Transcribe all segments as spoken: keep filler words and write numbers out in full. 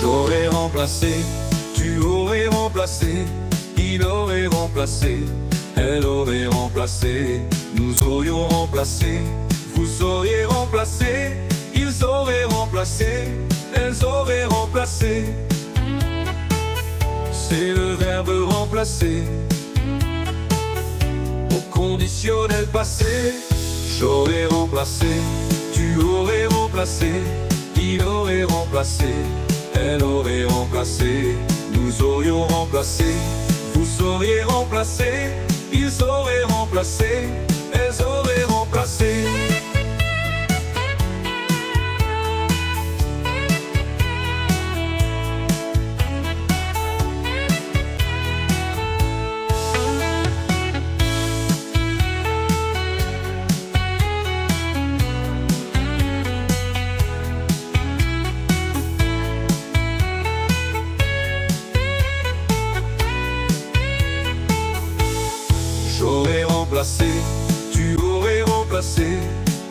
J'aurais remplacé, tu aurais remplacé, il aurait remplacé, elle aurait remplacé, nous aurions remplacé, vous auriez remplacé, ils auraient remplacé, elles auraient remplacé. C'est le verbe remplacer au conditionnel passé. J'aurais remplacé, tu aurais remplacé, il aurait remplacé, elle aurait remplacé, nous aurions remplacé, vous auriez remplacé, ils auraient remplacé, elles auraient remplacé. J'aurais remplacé, tu aurais remplacé,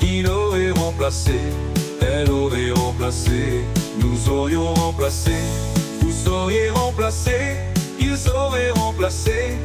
il aurait remplacé, elle aurait remplacé, nous aurions remplacé, vous auriez remplacé, ils auraient remplacé.